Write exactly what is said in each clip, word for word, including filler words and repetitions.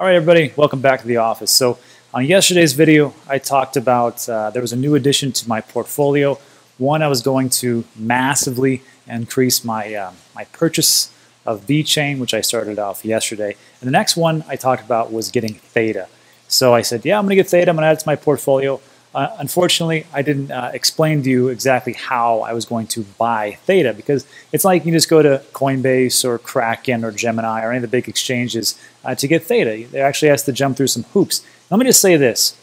All right, everybody, welcome back to the office. So on yesterday's video, I talked about uh, there was a new addition to my portfolio. One, I was going to massively increase my, uh, my purchase of VeChain, which I started off yesterday. And the next one I talked about was getting Theta. So I said, yeah, I'm gonna get Theta, I'm gonna add it to my portfolio. Uh, unfortunately, I didn't uh, explain to you exactly how I was going to buy Theta, because it's like you just go to Coinbase or Kraken or Gemini or any of the big exchanges uh, to get Theta. They actually has to jump through some hoops. Let me just say this.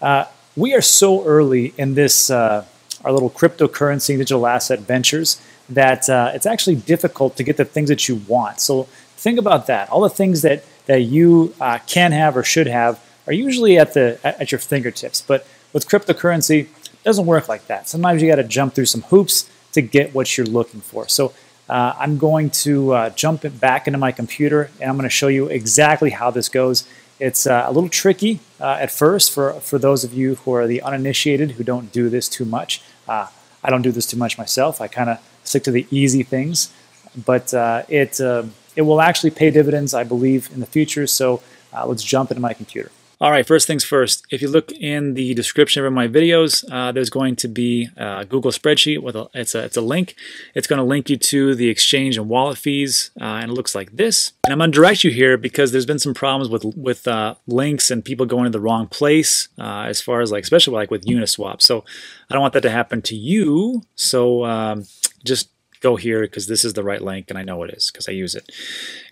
Uh, we are so early in this, uh, our little cryptocurrency digital asset ventures, that uh, it's actually difficult to get the things that you want. So think about that. All the things that, that you uh, can have or should have are usually at, the, at, at your fingertips. But with cryptocurrency, it doesn't work like that. Sometimes you got to jump through some hoops to get what you're looking for. So uh, I'm going to uh, jump it back into my computer, and I'm going to show you exactly how this goes. It's uh, a little tricky uh, at first for, for those of you who are the uninitiated, who don't do this too much. Uh, I don't do this too much myself. I kind of stick to the easy things. But uh, it, uh, it will actually pay dividends, I believe, in the future. So uh, let's jump into my computer. All right, first things first, if you look in the description of my videos, uh, there's going to be a Google spreadsheet with a, it's, a, it's a link. It's going to link you to the exchange and wallet fees, uh, and it looks like this. And I'm going to direct you here because there's been some problems with, with uh, links and people going to the wrong place, uh, as far as like, especially like with Uniswap. So I don't want that to happen to you. So um, just go here because this is the right link, and I know it is because I use it.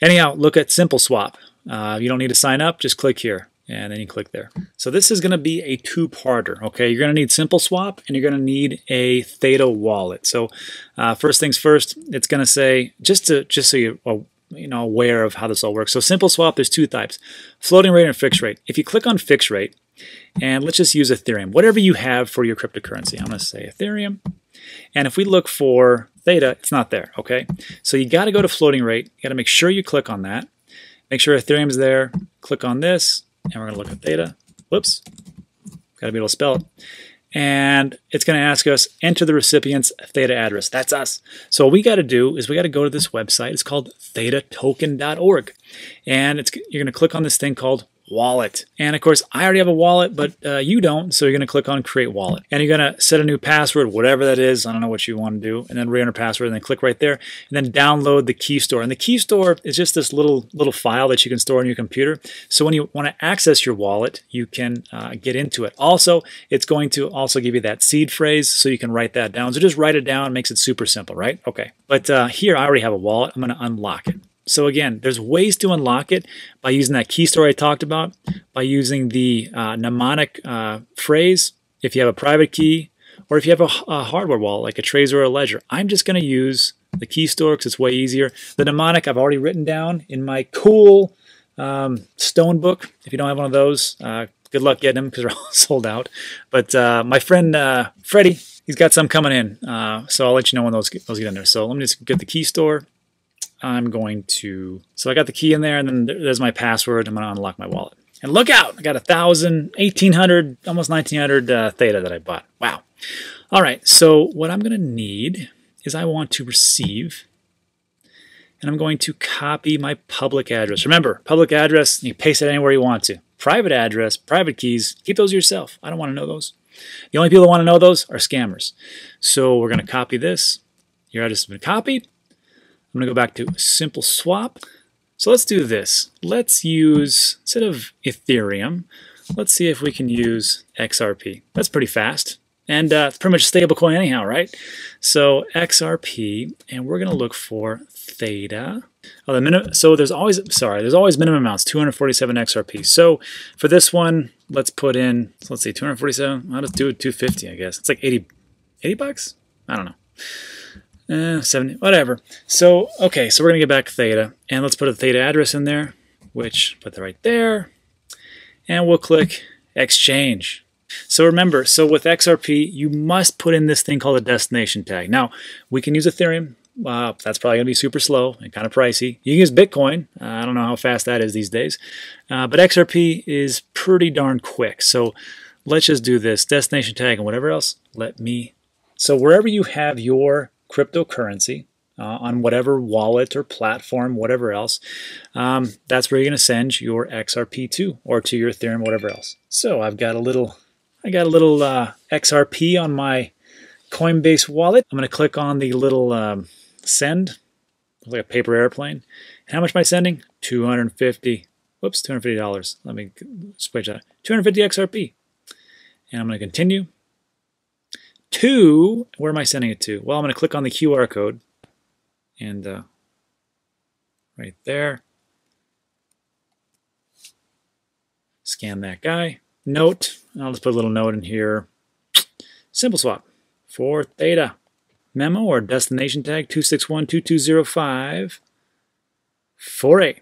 Anyhow, look at SimpleSwap. Uh, you don't need to sign up, just click here. And then you click there. So this is going to be a two-parter, okay? You're going to need SimpleSwap, and you're going to need a Theta wallet. So uh, first things first, it's going to say, just to just so you're uh, you know, aware of how this all works. So SimpleSwap, there's two types, floating rate and fixed rate. If you click on fixed rate, and let's just use Ethereum, whatever you have for your cryptocurrency. I'm going to say Ethereum. And if we look for Theta, it's not there, okay? So you got to go to floating rate. You got to make sure you click on that. Make sure Ethereum is there. Click on this. And we're going to look at Theta. Whoops. Got to be able to spell it. And it's going to ask us, enter the recipient's Theta address. That's us. So what we got to do is we got to go to this website. It's called Theta Token dot org. And it's, you're going to click on this thing called wallet. And of course, I already have a wallet, but uh, you don't. So you're going to click on create wallet. And you're going to set a new password, whatever that is. I don't know what you want to do. And then re-enter password and then click right there. And then download the key store. And the key store is just this little little file that you can store on your computer. So when you want to access your wallet, you can uh, get into it. Also, it's going to also give you that seed phrase. So you can write that down. So just write it down. It makes it super simple, right? Okay. But uh, here, I already have a wallet. I'm going to unlock it. So again, there's ways to unlock it by using that key store I talked about, by using the uh, mnemonic uh, phrase, if you have a private key, or if you have a, a hardware wallet, like a Trezor or a Ledger. I'm just going to use the key store because it's way easier. The mnemonic I've already written down in my cool um, stone book. If you don't have one of those, uh, good luck getting them because they're all sold out. But uh, my friend uh, Freddie, he's got some coming in, uh, so I'll let you know when those get, those get in there. So let me just get the key store. I'm going to, so I got the key in there, and then there's my password. I'm going to unlock my wallet. And look out, I got a thousand, eighteen hundred, almost nineteen hundred uh, Theta that I bought. Wow. All right, so what I'm going to need is I want to receive, and I'm going to copy my public address. Remember, public address, you paste it anywhere you want to. Private address, private keys, keep those yourself. I don't want to know those. The only people that want to know those are scammers. So we're going to copy this. Your address has been copied. I'm going to go back to simple swap. So let's do this. Let's use, instead of Ethereum, let's see if we can use X R P. That's pretty fast. And uh, it's pretty much a stable coin anyhow, right? So X R P, and we're going to look for Theta. Oh, the minimum, so there's always, sorry, there's always minimum amounts, two hundred forty-seven X R P. So for this one, let's put in, so let's see, two hundred forty-seven. I'll just do it two fifty, I guess. It's like eighty, eighty bucks? I don't know. Uh, seventy, whatever. So, okay, so we're going to get back Theta. And let's put a Theta address in there, which, put that right there. And we'll click Exchange. So remember, so with X R P, you must put in this thing called a destination tag. Now, we can use Ethereum. Uh, that's probably going to be super slow and kind of pricey. You can use Bitcoin. Uh, I don't know how fast that is these days. Uh, but X R P is pretty darn quick. So let's just do this. Destination tag and whatever else. Let me... So wherever you have your cryptocurrency, uh, on whatever wallet or platform, whatever else, um, that's where you're gonna send your X R P to, or to your Ethereum, whatever else. So I've got a little, I got a little uh, X R P on my Coinbase wallet. I'm gonna click on the little um, send, like a paper airplane. How much am I sending? two hundred fifty. Whoops, two hundred fifty dollars. Let me switch that. two hundred fifty X R P. And I'm going to continue. To, where am I sending it to? Well, I'm going to click on the Q R code. And uh, right there. Scan that guy. Note. I'll just put a little note in here. SimpleSwap for Theta. Memo or destination tag two six one two two zero five. four A.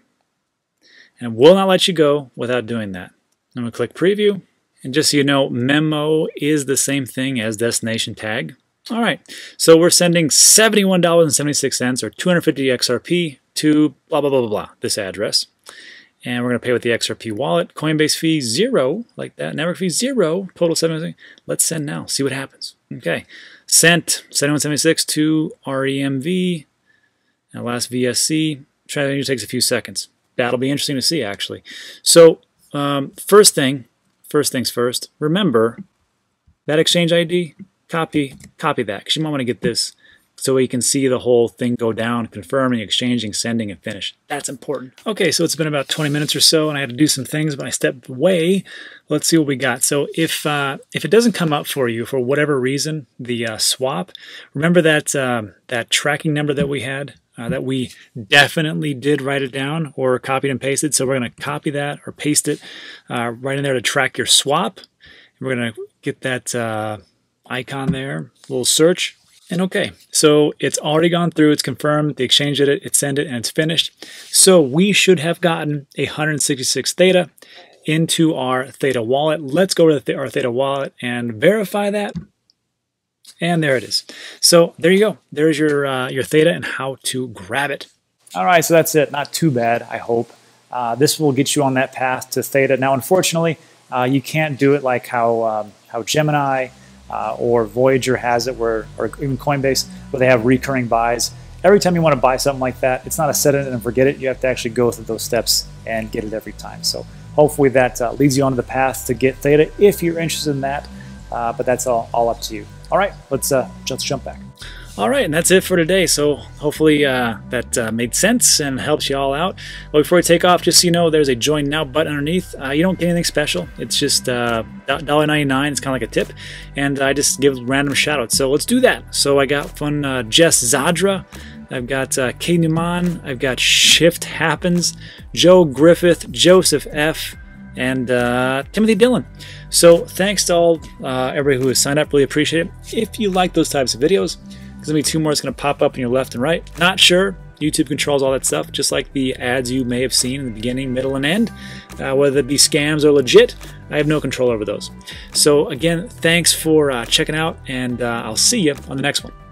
And will not let you go without doing that. I'm going to click preview. And just so you know, memo is the same thing as destination tag. All right. So we're sending seventy-one dollars and seventy-six cents or two hundred fifty X R P to blah, blah, blah, blah, blah, this address. And we're going to pay with the X R P wallet. Coinbase fee zero, like that. Network fee zero. Total seventy-six. Let's send now. See what happens. Okay. Sent seventy-one dollars and seventy-six cents to R E M V. And last V S C. Transaction takes a few seconds. That'll be interesting to see, actually. So um, first thing, first things first, remember that exchange I D, copy, copy that, because you might want to get this so you can see the whole thing go down, confirming, exchanging, sending, and finish. That's important. Okay, so it's been about twenty minutes or so, and I had to do some things, but I stepped away. Let's see what we got. So if uh, if it doesn't come up for you for whatever reason, the uh, swap, remember that um, that tracking number that we had? Uh, that we definitely did write it down or copied and pasted. So we're going to copy that or paste it uh, right in there to track your swap. And we're going to get that uh, icon there, little search. And okay, so it's already gone through. It's confirmed. The exchange did it. It sent it, and it's finished. So we should have gotten one hundred sixty-six Theta into our Theta wallet. Let's go to the, our Theta wallet and verify that. And there it is. So there you go. There's your uh, your Theta and how to grab it. All right, so that's it. Not too bad, I hope. Uh, this will get you on that path to Theta. Now, unfortunately, uh, you can't do it like how um, how Gemini uh, or Voyager has it, where, or even Coinbase, where they have recurring buys. Every time you want to buy something like that, it's not a set it and forget it. You have to actually go through those steps and get it every time. So hopefully that uh, leads you onto the path to get Theta if you're interested in that. Uh, but that's all, all up to you. All right, let's uh, just jump back. All right, and that's it for today. So hopefully uh, that uh, made sense and helps you all out. But before we take off, just so you know, there's a join now button underneath. Uh, you don't get anything special. It's just uh, one dollar and ninety-nine cents. It's kind of like a tip. And I just give random shout-outs. So let's do that. So I got fun uh, Jess Zadra. I've got uh, K. Newman. I've got Shift Happens. Joe Griffith. Joseph F. and uh, Timothy Dillon. So thanks to all, uh, everybody who has signed up, really appreciate it. If you like those types of videos, there's gonna be two more that's gonna pop up on your left and right. Not sure, YouTube controls all that stuff, just like the ads you may have seen in the beginning, middle, and end. Uh, whether it be scams or legit, I have no control over those. So again, thanks for uh, checking out, and uh, I'll see you on the next one.